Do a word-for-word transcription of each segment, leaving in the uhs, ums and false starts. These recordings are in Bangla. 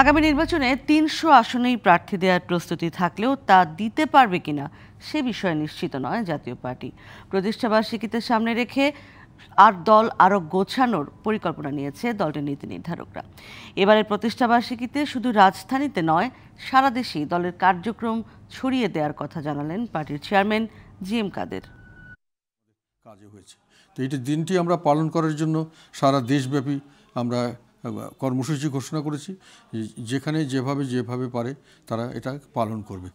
आगामी निर्वाचने तीनशो आसनेই প্রার্থী দেওয়ার প্রস্তুতি থাকলেও তা দিতে পারবে কিনা সে বিষয়ে নিশ্চিত নয় জাতীয় পার্টি। প্রতিষ্ঠা বার্ষিকীতে সামনে রেখে আর দল আরো গোছানোর পরিকল্পনা নিয়েছে দলটির নীতি নির্ধারকরা। এবারের প্রতিষ্ঠা বার্ষিকীতে শুধু রাজধানীতে নয় সারা দেশেই দলের কার্যক্রম ছড়িয়ে দেওয়ার কথা জানালেন পার্টির চেয়ারম্যান জিএম কাদের। কাজে হয়েছে তো এই দিনটি আমরা পালন করার জন্য সারা দেশব্যাপী আমরা কর্মসূচি ঘোষণা করেছি, যেখানে যেভাবে যেভাবে পারে তারা এটা পালন করবে।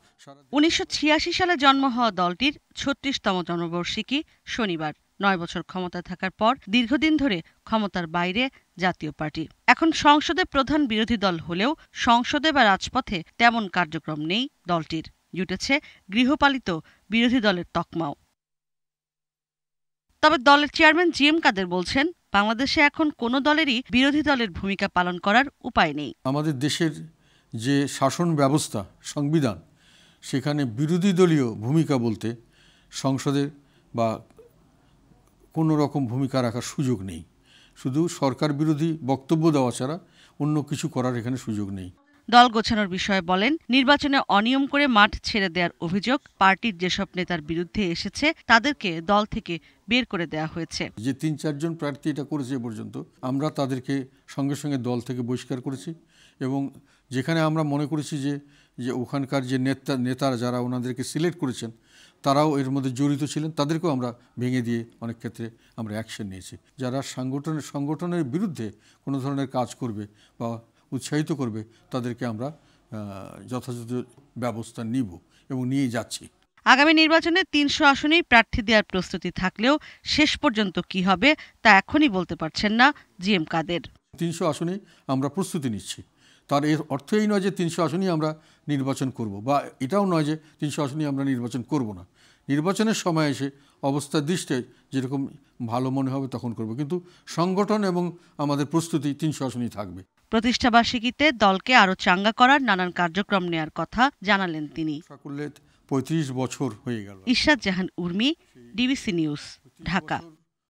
উনিশশো ছিয়াশি সালে জন্ম হওয়া দলটির ছত্রিশতম জন্মবার্ষিকী শনিবার। নয় বছর ক্ষমতায় থাকার পর দীর্ঘদিন ধরে ক্ষমতার বাইরে জাতীয় পার্টি। এখন সংসদে প্রধান বিরোধী দল হলেও সংসদে বা রাজপথে তেমন কার্যক্রম নেই দলটির, জুটেছে গৃহপালিত বিরোধী দলের তকমাও। তবে দলের চেয়ারম্যান জিএম কাদের বলছেন, বাংলাদেশে এখন কোনো দলেরই বিরোধী দলের ভূমিকা পালন করার উপায় নেই। আমাদের দেশের যে শাসন ব্যবস্থা, সংবিধান, সেখানে বিরোধী দলীয় ভূমিকা বলতে সংসদের বা কোনো রকম ভূমিকা রাখার সুযোগ নেই। শুধু সরকার বিরোধী বক্তব্য দেওয়া ছাড়া অন্য কিছু করার এখানে সুযোগ নেই। দল গোছানোর বিষয়ে বলেন, নির্বাচনে অনিয়ম করে মাঠ ছেড়ে দেওয়ার অভিযোগ পার্টির যেসব নেতার বিরুদ্ধে এসেছে তাদেরকে দল থেকে বের করে দেওয়া হয়েছে। যে তিন চারজন প্রার্থী এটা করেছে এ পর্যন্ত, আমরা তাদেরকে সঙ্গে সঙ্গে দল থেকে বহিষ্কার করেছি। এবং যেখানে আমরা মনে করেছি যে যে ওখানকার যে নেতা নেতারা যারা ওনাদেরকে সিলেক্ট করেছেন তারাও এর মধ্যে জড়িত ছিলেন, তাদেরকেও আমরা ভেঙে দিয়ে অনেক ক্ষেত্রে আমরা অ্যাকশন নিয়েছি। যারা সংগঠনের সংগঠনের বিরুদ্ধে কোনো ধরনের কাজ করবে বা উৎসাহিত করবে তাদেরকে আমরা যথাযথ ব্যবস্থা নিব এবং নিয়ে যাচ্ছি। আগামী নির্বাচনে তিনশো আসনেই প্রার্থী দেওয়ার প্রস্তুতি থাকলেও শেষ পর্যন্ত কি হবে তা এখনই বলতে পারছেন না জিএম কাদের। তিনশো আসনে আমরা প্রস্তুতি নিচ্ছি, তার এর অর্থ এই নয় যে তিনশো আসনেই আমরা নির্বাচন করব, বা এটাও নয় যে তিনশো আসনেই আমরা নির্বাচন করব না। নির্বাচনের সময় এসে অবস্থা দৃষ্টে যেরকম ভালো মনে হবে তখন করব, কিন্তু সংগঠন এবং আমাদের প্রস্তুতি তিনশো আসনেই থাকবে। প্রতিষ্ঠাবার্ষিকীতে দলকে আরো চাঙ্গা করার নানান কার্যক্রম নেয়ার কথা জানালেন তিনি। পঁয়ত্রিশ বছর হয়ে গেল। Irshad Jahan Urmi, DVC news, Dhaka.